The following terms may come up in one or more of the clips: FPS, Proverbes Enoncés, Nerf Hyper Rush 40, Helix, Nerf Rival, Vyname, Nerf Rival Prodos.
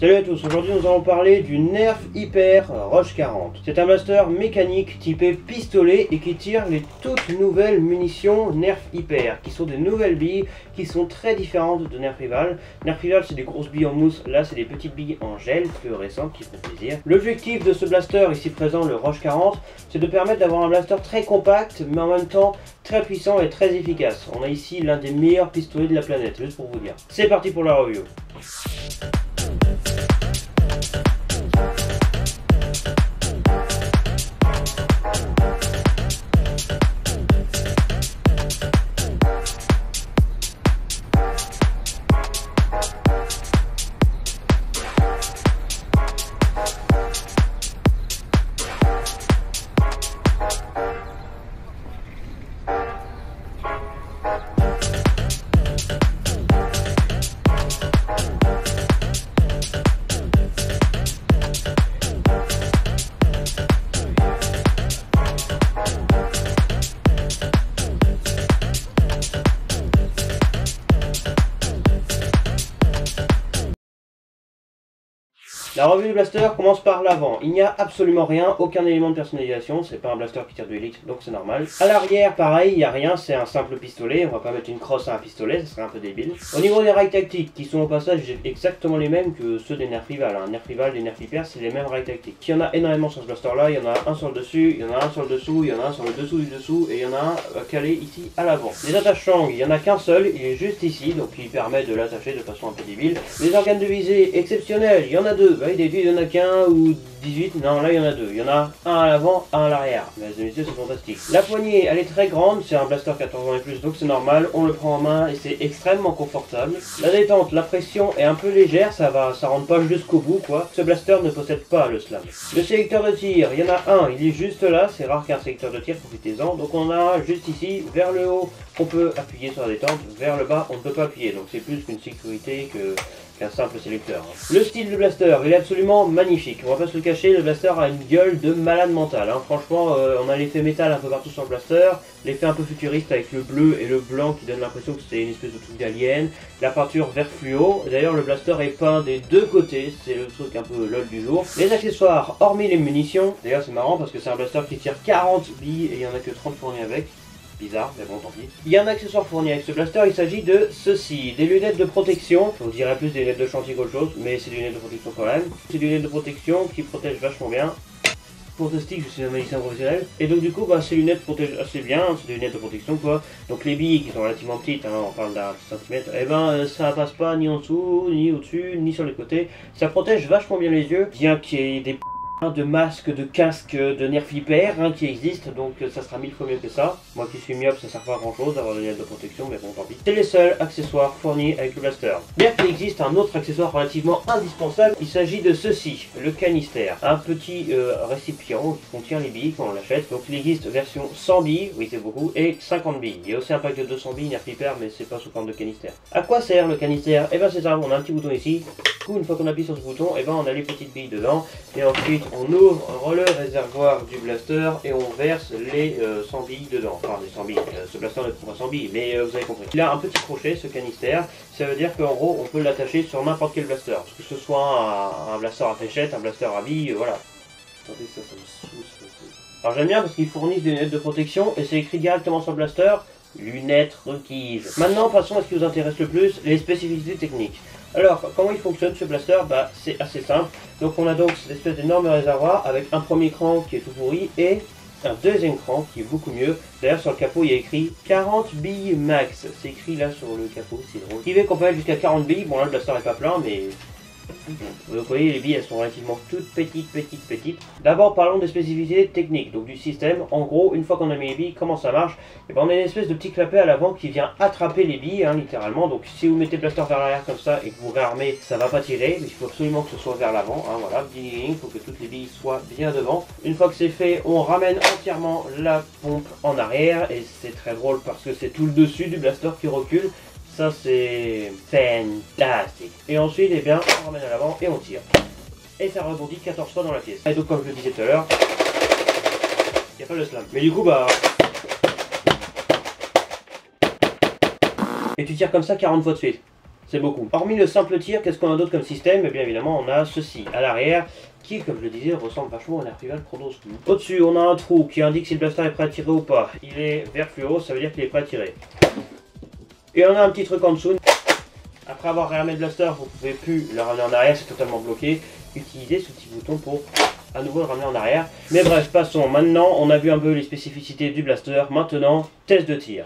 Salut à tous, aujourd'hui nous allons parler du Nerf Hyper Rush 40. C'est un blaster mécanique typé pistolet et qui tire les toutes nouvelles munitions Nerf Hyper, qui sont des nouvelles billes qui sont très différentes de Nerf Rival. Nerf Rival c'est des grosses billes en mousse, là c'est des petites billes en gel plus récentes qui font plaisir. L'objectif de ce blaster ici présent, le Rush 40, c'est de permettre d'avoir un blaster très compact mais en même temps très puissant et très efficace. On a ici l'un des meilleurs pistolets de la planète, juste pour vous dire. C'est parti pour la review. La revue du blaster commence par l'avant. Il n'y a absolument rien, aucun élément de personnalisation. C'est pas un blaster qui tire du Helix, donc c'est normal. À l'arrière, pareil, il n'y a rien, c'est un simple pistolet. On va pas mettre une crosse à un pistolet, ce serait un peu débile. Au niveau des rails tactiques, qui sont au passage exactement les mêmes que ceux des Nerf Rival. Nerf Rival, les Nerf Hyper, c'est les mêmes rails tactiques. Il y en a énormément sur ce blaster là. Il y en a un sur le dessus, il y en a un sur le dessous, il y en a un sur le dessous du dessous, et il y en a un calé ici à l'avant. Les attaches longues, il n'y en a qu'un seul, il est juste ici, donc il permet de l'attacher de façon un peu débile. Les organes de visée exceptionnels, il y en a deux. Il y en a qu'un ou 18, non là il y en a deux, il y en a un à l'avant, un à l'arrière, mesdames et messieurs c'est fantastique. La poignée elle est très grande, c'est un blaster 14 ans et plus donc c'est normal, on le prend en main et c'est extrêmement confortable. La détente, la pression est un peu légère, ça rentre pas jusqu'au bout quoi, ce blaster ne possède pas le slam. Le sélecteur de tir, il y en a un, il est juste là, c'est rare qu'un sélecteur de tir, profitez-en, donc on en a un juste ici, vers le haut on peut appuyer sur la détente, vers le bas on ne peut pas appuyer, donc c'est plus qu'une sécurité qu'un simple sélecteur. Le style du blaster, il est absolument magnifique, on va pas se le cacher, le blaster a une gueule de malade mental, hein. Franchement on a l'effet métal un peu partout sur le blaster, l'effet un peu futuriste avec le bleu et le blanc qui donne l'impression que c'est une espèce de truc d'alien, la peinture vert fluo, d'ailleurs le blaster est peint des deux côtés, c'est le truc un peu lol du jour. Les accessoires, hormis les munitions, d'ailleurs c'est marrant parce que c'est un blaster qui tire 40 billes et il n'y en a que 30 fournies avec. Bizarre, mais bon, tant pis. Il y a un accessoire fourni avec ce blaster, il s'agit de ceci, des lunettes de protection. On dirait plus des lunettes de chantier qu'autre chose, mais c'est des lunettes de protection quand même. C'est des lunettes de protection qui protègent vachement bien. Pour ce stick, je suis un magicien professionnel. Et donc du coup, ces lunettes protègent assez bien, c'est des lunettes de protection quoi. Donc les billes qui sont relativement petites, hein, on parle d'un centimètre, et ça passe pas ni en dessous, ni au-dessus, ni sur les côtés. Ça protège vachement bien les yeux, bien qu'il y ait des de masques, de casques, de Nerf Hyper qui existent, donc ça sera 1000 fois mieux que ça. Moi qui suis myope, ça sert pas à grand chose d'avoir des lunettes de protection, mais bon tant pis. C'est les seuls accessoires fournis avec le blaster. Bien qu'il existe un autre accessoire relativement indispensable, il s'agit de ceci, le canistère. Un petit récipient qui contient les billes quand on l'achète, donc il existe version 100 billes, oui c'est beaucoup, et 50 billes. Il y a aussi un pack de 200 billes Nerf Hyper, mais c'est pas sous forme de canistère. À quoi sert le canistère? Et c'est ça, on a un petit bouton ici. Une fois qu'on appuie sur ce bouton, et on a les petites billes dedans, et ensuite on ouvre le réservoir du blaster et on verse les 100 billes dedans. Enfin, les 100 billes, ce blaster ne prend pas 100 billes, mais vous avez compris. Il a un petit crochet, ce canistère, ça veut dire qu'en gros on peut l'attacher sur n'importe quel blaster, que ce soit un blaster à fléchette, un blaster à billes, voilà. Attendez, ça me saoule, ça me saoule. Alors j'aime bien parce qu'ils fournissent des lunettes de protection et c'est écrit directement sur le blaster, lunettes requises. Maintenant, passons à ce qui vous intéresse le plus, les spécificités techniques. Alors, comment il fonctionne ce blaster? C'est assez simple. Donc on a donc cette espèce d'énorme réservoir avec un premier cran qui est tout pourri et un deuxième cran qui est beaucoup mieux. D'ailleurs sur le capot il y a écrit 40 billes max. C'est écrit là sur le capot, c'est drôle. Qui veut qu'on peut aller jusqu'à 40 billes, bon là le blaster n'est pas plein mais... Donc vous voyez les billes elles sont relativement toutes petites. D'abord parlons des spécificités techniques, donc du système. En gros une fois qu'on a mis les billes, comment ça marche? Et on a une espèce de petit clapet à l'avant qui vient attraper les billes littéralement. Donc si vous mettez le blaster vers l'arrière comme ça et que vous réarmez, ça va pas tirer, mais il faut absolument que ce soit vers l'avant, voilà, il faut que toutes les billes soient bien devant. Une fois que c'est fait, on ramène entièrement la pompe en arrière et c'est très drôle parce que c'est tout le dessus du blaster qui recule. Ça c'est fantastique. Et ensuite, on ramène à l'avant et on tire. Et ça rebondit 14 fois dans la pièce. Et donc comme je le disais tout à l'heure, il n'y a pas de slam. Mais du coup et tu tires comme ça 40 fois de suite. c'est beaucoup. Hormis le simple tir, qu'est-ce qu'on a d'autre comme système? Et bien évidemment, on a ceci à l'arrière, qui, comme je le disais, ressemble vachement à Nerf Rival Prodos. Au-dessus, on a un trou qui indique si le blaster est prêt à tirer ou pas. Il est vert fluo, ça veut dire qu'il est prêt à tirer. Et on a un petit truc en dessous. Après avoir réarmé le blaster, vous ne pouvez plus le ramener en arrière, c'est totalement bloqué. Utilisez ce petit bouton pour à nouveau le ramener en arrière. Mais bref, passons. Maintenant, on a vu un peu les spécificités du blaster. Maintenant, test de tir.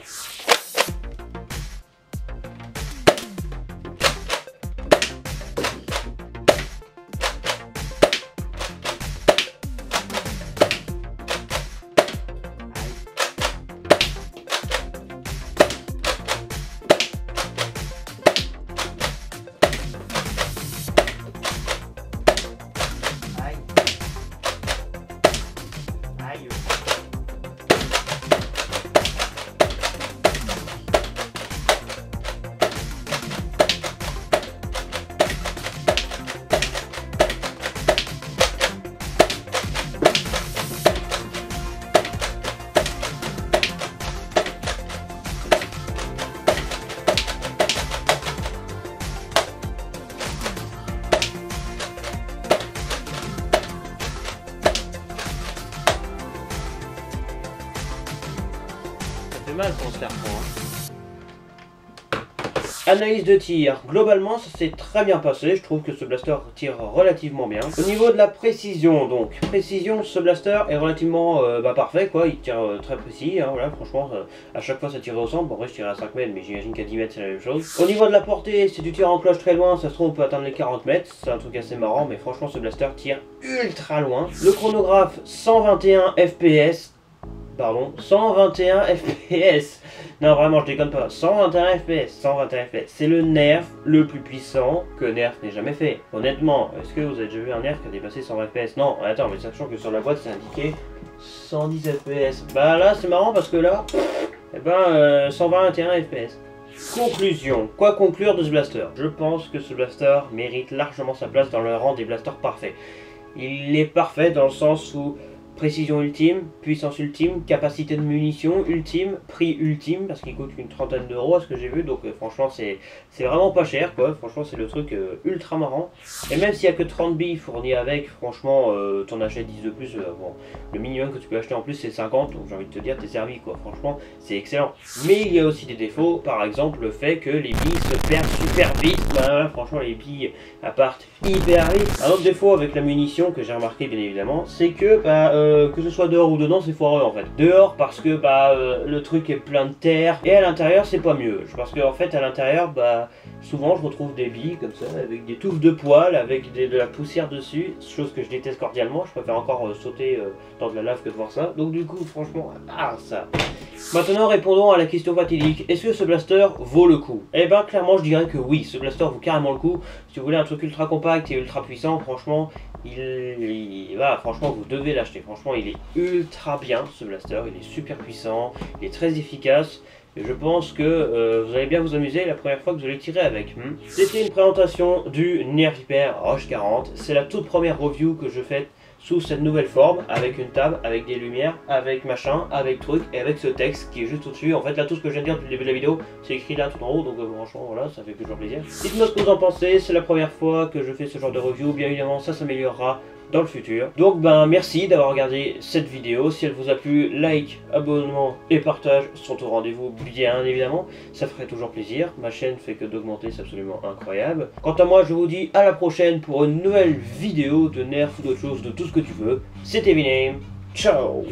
Mal pour se faire prendre. Analyse de tir. Globalement, ça s'est très bien passé. Je trouve que ce blaster tire relativement bien. Au niveau de la précision, donc précision, ce blaster est relativement parfait, quoi. Il tire très précis, hein, voilà. Franchement, à chaque fois ça tire au centre. Bon, en vrai, je tire à 5 mètres, mais j'imagine qu'à 10 mètres c'est la même chose. Au niveau de la portée, c'est du tir en cloche très loin. Ça se trouve, on peut atteindre les 40 mètres. C'est un truc assez marrant, mais franchement, ce blaster tire ultra loin. Le chronographe 121 FPS. Pardon, 121 FPS. Non, vraiment, je déconne pas. 121 FPS, 121 FPS. C'est le nerf le plus puissant que Nerf n'ait jamais fait. Honnêtement, est-ce que vous avez déjà vu un nerf qui a dépassé 120 FPS? Non, attends, mais sachant que sur la boîte, c'est indiqué 110 FPS. Bah là, c'est marrant parce que là, eh ben, 121 FPS. Conclusion. Quoi conclure de ce blaster? Je pense que ce blaster mérite largement sa place dans le rang des blasters parfaits. Il est parfait dans le sens où précision ultime, puissance ultime, capacité de munitions ultime, prix ultime, parce qu'il coûte une trentaine d'euros à ce que j'ai vu, donc franchement c'est vraiment pas cher, quoi. Franchement c'est le truc ultra marrant, et même s'il n'y a que 30 billes fournies avec, franchement t'en achètes 10 de plus, bon, le minimum que tu peux acheter en plus c'est 50, donc j'ai envie de te dire t'es servi, quoi. Franchement c'est excellent, mais il y a aussi des défauts, par exemple le fait que les billes se perdent super vite, bah, franchement les billes partent hyper vite. Un autre défaut avec la munition que j'ai remarqué bien évidemment, c'est que que ce soit dehors ou dedans, c'est foireux en fait. Dehors parce que le truc est plein de terre, et à l'intérieur c'est pas mieux. Parce que en fait à l'intérieur, souvent je retrouve des billes comme ça, avec des touffes de poils, avec de la poussière dessus, chose que je déteste cordialement. Je préfère encore sauter dans de la lave que de voir ça. Donc du coup, franchement, ah ça. Maintenant répondons à la question fatidique, est-ce que ce blaster vaut le coup? Eh ben clairement je dirais que oui, ce blaster vaut carrément le coup. Si vous voulez un truc ultra compact et ultra puissant, franchement, franchement vous devez l'acheter. Franchement il est ultra bien ce blaster, il est super puissant, il est très efficace. Et je pense que vous allez bien vous amuser la première fois que vous allez tirer avec. C'était une présentation du Nerf Hyper Rush 40, c'est la toute première review que je fais sous cette nouvelle forme, avec une table, avec des lumières, avec machin, avec truc, et avec ce texte qui est juste au-dessus. En fait, là, tout ce que je viens de dire depuis le début de la vidéo, c'est écrit là tout en haut, donc franchement, voilà, ça fait toujours plaisir. Dites-moi ce que vous en pensez, c'est la première fois que je fais ce genre de review, bien évidemment, ça s'améliorera dans le futur. Donc, merci d'avoir regardé cette vidéo. Si elle vous a plu, like, abonnement et partage sont au rendez-vous, bien évidemment. Ça ferait toujours plaisir. Ma chaîne fait que d'augmenter, c'est absolument incroyable. Quant à moi, je vous dis à la prochaine pour une nouvelle vidéo de Nerf ou d'autres choses, de tout ce que tu veux. C'était Vyname. Ciao!